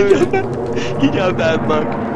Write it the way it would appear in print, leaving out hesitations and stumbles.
You know that, Mark.